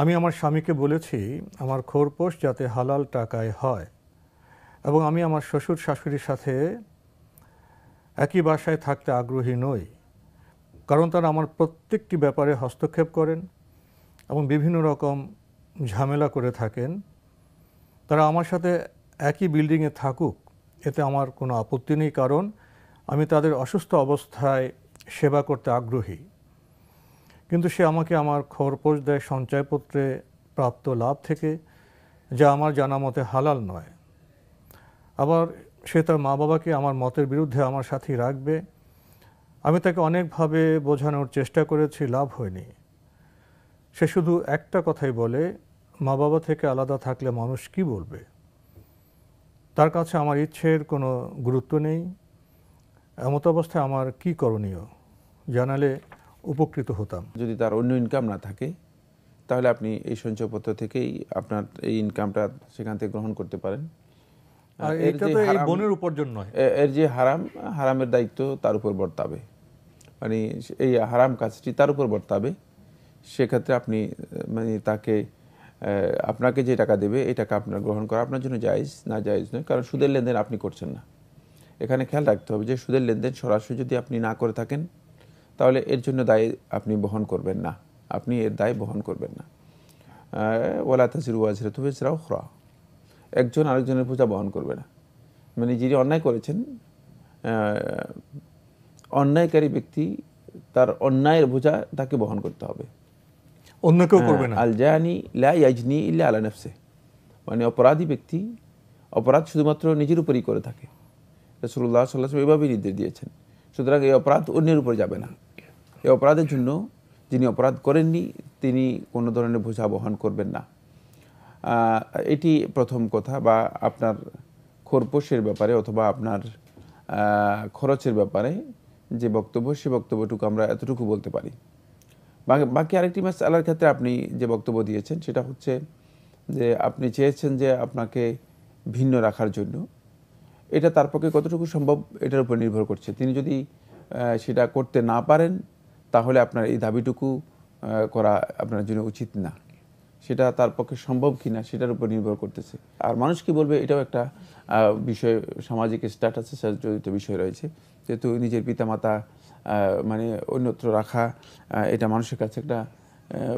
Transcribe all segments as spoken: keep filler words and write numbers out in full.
আমি আমার স্বামীকে বলেছি আমার খোরপোশ যাতে হালাল টাকায় হয়, এবং আমি আমার শ্বশুর শাশুড়ির সাথে একই বাসায় থাকতে আগ্রহী নই, কারণ তারা আমার প্রত্যেকটি ব্যাপারে হস্তক্ষেপ করেন এবং বিভিন্ন রকম ঝামেলা করে থাকেন। তারা আমার সাথে একই বিল্ডিংয়ে থাকুক, এতে আমার কোনো আপত্তি নেই, কারণ আমি তাদের অসুস্থ অবস্থায় সেবা করতে আগ্রহী। কিন্তু সে আমাকে আমার খরপোশ দেয় সঞ্চয়পত্রে প্রাপ্ত লাভ থেকে, যা আমার জানা মতে হালাল নয়। আবার সে তার মা বাবাকে আমার মতের বিরুদ্ধে আমার সাথেই রাখবে। আমি তাকে অনেকভাবে বোঝানোর চেষ্টা করেছি, লাভ হয়নি। সে শুধু একটা কথাই বলে, মা বাবা থেকে আলাদা থাকলে মানুষ কি বলবে। তার কাছে আমার ইচ্ছের কোনো গুরুত্ব নেই। এমত অবস্থায় আমার কি করণীয় জানালে উপকৃত হতাম। যদি তার অন্য ইনকাম না থাকে, তাহলে আপনি এই সঞ্চয়পত্র থেকেই আপনার এই ইনকামটা সেখান থেকে গ্রহণ করতে পারেন। আর এটা তো এই বোনের উপার্জন নয়, এর যে হারাম, হারামের দায়িত্ব তার উপর বর্তাবে, মানে এই হারাম কাজটি তার উপর বর্তাবে। সেক্ষেত্রে আপনি মানে তাকে, আপনাকে যে টাকা দেবে এই টাকা আপনার গ্রহণ করা আপনার জন্য জায়েজ, না জায়েজ নয়, কারণ সুদের লেনদেন আপনি করছেন না। এখানে খেয়াল রাখতে হবে যে সুদের লেনদেন সরাসরি যদি আপনি না করে থাকেন, তাহলে এর জন্য দায় আপনি বহন করবেন না, আপনি এর দায় বহন করবেন না। ওয়ালা তাজিরু ওয়াজিরাতুন বিজরা উখরা, একজন আরেকজনের বোঝা বহন করবে না। মানে যিনি অন্যায় করেছেন, অন্যায়কারী ব্যক্তি তার অন্যায়ের বোঝা তাকে বহন করতে হবে, অন্য কেউ করবে না। আল জানি লা ইয়াজনি ইল্লা আলা নাফসি, মানে অপরাধী ব্যক্তি অপরাধ শুধুমাত্র নিজের উপরই করে থাকে। রাসূলুল্লাহ সাল্লাল্লাহু আলাইহি ওয়াসাল্লাম এভাবেই নির্দেশ দিয়েছেন। সুতরাং এই অপরাধ অন্যের উপর যাবে না। এই অপরাধের জন্য যিনি অপরাধ করেননি তিনি কোনো ধরনের বোঝা বহন করবেন না। এটি প্রথম কথা। বা আপনার খোরপোশের ব্যাপারে অথবা আপনার খরচের ব্যাপারে যে বক্তব্য, সে বক্তব্যটুকু আমরা এতটুকু বলতে পারি। বাকি আরেকটি মাসআলার ক্ষেত্রে আপনি যে বক্তব্য দিয়েছেন সেটা হচ্ছে যে আপনি চেয়েছেন যে আপনাকে ভিন্ন রাখার জন্য, এটা তার পক্ষে কতটুকু সম্ভব এটার উপর নির্ভর করছে। তিনি যদি সেটা করতে না পারেন, তাহলে আপনার এই দাবিটুকু করা আপনার জন্য উচিত না। সেটা তার পক্ষে সম্ভব কি না সেটার উপর নির্ভর করতেছে। আর মানুষ কি বলবে এটাও একটা বিষয়, সামাজিক স্ট্যাটাসের সাথে জড়িত বিষয় রয়েছে। যেহেতু নিজের পিতামাতা মানে অন্যত্র রাখা, এটা মানুষের কাছে একটা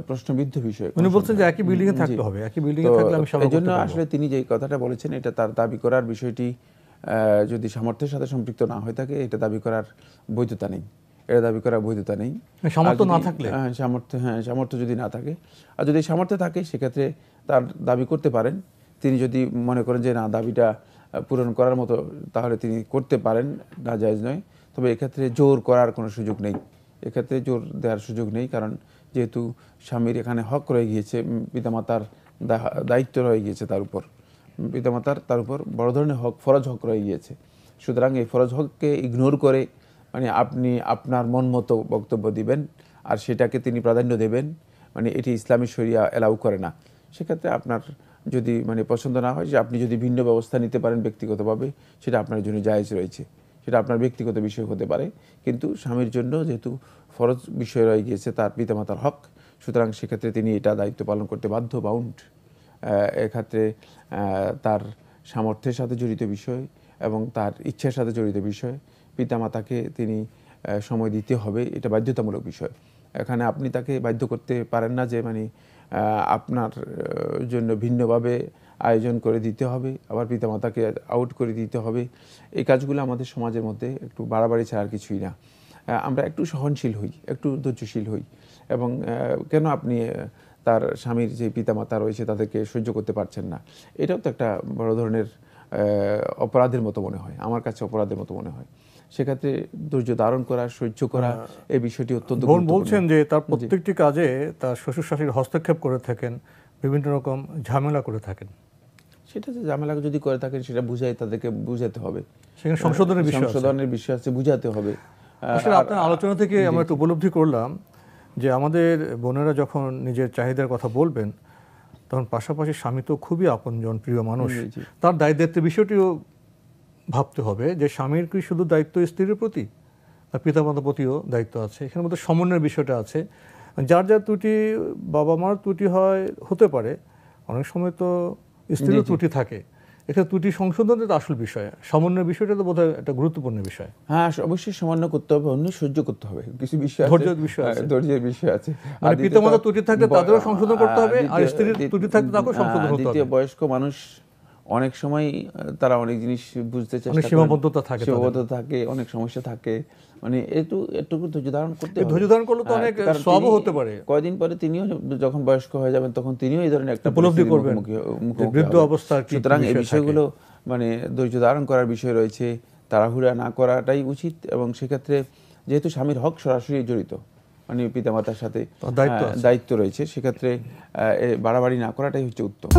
প্রশ্নবিদ্ধ বিষয়। উনি বলছেন যে একই বিল্ডিং এ থাকতে হবে, একই বিল্ডিং এ থাকলে আমি সব করতে পারবো। এজন্য আসলে তিনি যে কথাটা বলেছেন, এটা তার দাবি করার বিষয়টি যদি সামর্থ্যের সাথে সম্পৃক্ত না হয়ে থাকে, এটা দাবি করার বৈধতা নেই, এটা দাবি করার বৈধতা নেই। সামর্থ্য না থাকলে, হ্যাঁ সামর্থ্য, হ্যাঁ সামর্থ্য যদি না থাকে, আর যদি সামর্থ্য থাকে সেক্ষেত্রে তার দাবি করতে পারেন। তিনি যদি মনে করেন যে না, দাবিটা পূরণ করার মতো, তাহলে তিনি করতে পারেন, না জায়েজ নয়। তবে এক্ষেত্রে জোর করার কোনো সুযোগ নেই, এক্ষেত্রে জোর দেওয়ার সুযোগ নেই, কারণ যেহেতু স্বামীর এখানে হক রয়ে গিয়েছে, পিতামাতার দায়িত্ব রয়ে গিয়েছে তার উপর, পিতামাতার তার উপর বড় ধরনের হক, ফরজ হক রয়ে গিয়েছে। সুতরাং এই ফরজ হককে ইগনোর করে মানে আপনি আপনার মন মতো বক্তব্য দিবেন আর সেটাকে তিনি প্রাধান্য দেবেন, মানে এটি ইসলামী শরিয়া অ্যালাউ করে না। সেক্ষেত্রে আপনার যদি মানে পছন্দ না হয়, যে আপনি যদি ভিন্ন ব্যবস্থা নিতে পারেন ব্যক্তিগতভাবে, সেটা আপনার জন্য জায়েজ রয়েছে, সেটা আপনার ব্যক্তিগত বিষয় হতে পারে। কিন্তু স্বামীর জন্য যেহেতু ফরজ বিষয় রয়ে গিয়েছে তার পিতামাতার হক, সুতরাং সেক্ষেত্রে তিনি এটা দায়িত্ব পালন করতে বাধ্য, বাউন্ড। এক্ষেত্রে তার সামর্থ্যের সাথে জড়িত বিষয় এবং তার ইচ্ছার সাথে জড়িত বিষয়, পিতামাতাকে তিনি সময় দিতে হবে, এটা বাধ্যতামূলক বিষয়। এখানে আপনি তাকে বাধ্য করতে পারেন না যে মানে আপনার জন্য ভিন্নভাবে আয়োজন করে দিতে হবে, আবার পিতামাতাকে আউট করে দিতে হবে। এই কাজগুলো আমাদের সমাজের মধ্যে একটু বাড়াবাড়ি ছাড়া আর কিছুই না। আমরা একটু সহনশীল হই, একটু ধৈর্যশীল হই। এবং কেন আপনি তার স্বামীর যে পিতামাতা রয়েছে তাদেরকে সহ্য করতে পারছেন না, এটাও তো একটা বড় ধরনের অপরাধের মতো মনে হয়, আমার কাছে অপরাধের মতো মনে হয়। সেক্ষেত্রে ধৈর্য ধারণ করা, সহ্য করা, এই বিষয়টি অত্যন্ত গুরুত্বপূর্ণ। বলছেন যে তার প্রত্যেকটি কাজে তার শ্বশুর শাশুড়ি হস্তক্ষেপ করে থাকেন, বিভিন্ন রকম ঝামেলা করে থাকেন। সেটা যে ঝামেলা যদি করে থাকেন সেটা বুঝাই, তাদেরকে বুঝাতে হবে, সেখানে সংশোধনের বিষয়, সংশোধনের বিষয় আছে, বুঝাতে হবে। আসলে আপনার আলোচনা থেকে আমরা একটু উপলব্ধি করলাম যে আমাদের বোনেরা যখন নিজের চাহিদার কথা বলবেন, তখন পাশাপাশি স্বামী তো খুবই আপনজন, প্রিয় মানুষ, তার দায় দায়িত্বের বিষয়টিও ভাবতে হবে যে স্বামীর কি শুধু দায়িত্ব স্ত্রীর প্রতি, তার পিতামাতার প্রতিও দায়িত্ব আছে। এখানে মধ্যে সমন্বয়ের বিষয়টা আছে। যার যার ত্রুটি, বাবা মার ত্রুটি হয় হতে পারে, অনেক সময় তো স্ত্রীরও ত্রুটি থাকে, একটা ত্রুটি সংশোধনের আসল বিষয়, সমন্বয়ের বিষয়টা তো বোধহয় একটা গুরুত্বপূর্ণ বিষয়। হ্যাঁ, অবশ্যই সমন্বয় করতে হবে, অন্য সহ্য করতে হবে, কিছু বিষয় ধৈর্যের বিষয় আছে, ধৈর্যের বিষয় আছে। আর পিতামাতার ত্রুটি থাকলে তাদেরও সংশোধন করতে হবে, আর স্ত্রীর ত্রুটি থাকলে তাকেও সংশোধন করতে হবে। দ্বিতীয় বয়স্ক মানুষ অনেক সময় তারা অনেক জিনিস বুঝতে চায়, সীমাবদ্ধতা থাকে, সীমাবদ্ধতা থাকে, অনেক সমস্যা থাকে, মানে একটু একটু ধৈর্য ধারণ করতে হবে। ধৈর্য ধারণ করলে তো অনেক সহজও হতে পারে। কয়েকদিন পরে তিনিও যখন বয়স্ক হয়ে যাবেন তখন তিনিও এই ধরনের একটা উপলব্ধি করবেন বৃদ্ধ অবস্থা। সুতরাং এই বিষয়গুলো মানে ধৈর্য ধারণ করার বিষয় রয়েছে, তাড়াহুড়া না করাটাই উচিত। এবং সেক্ষেত্রে যেহেতু স্বামীর হক সরাসরি জড়িত, মানে পিতামাতার সাথে দায়িত্ব রয়েছে, সেক্ষেত্রে বাড়াবাড়ি না করাটাই হচ্ছে উত্তম।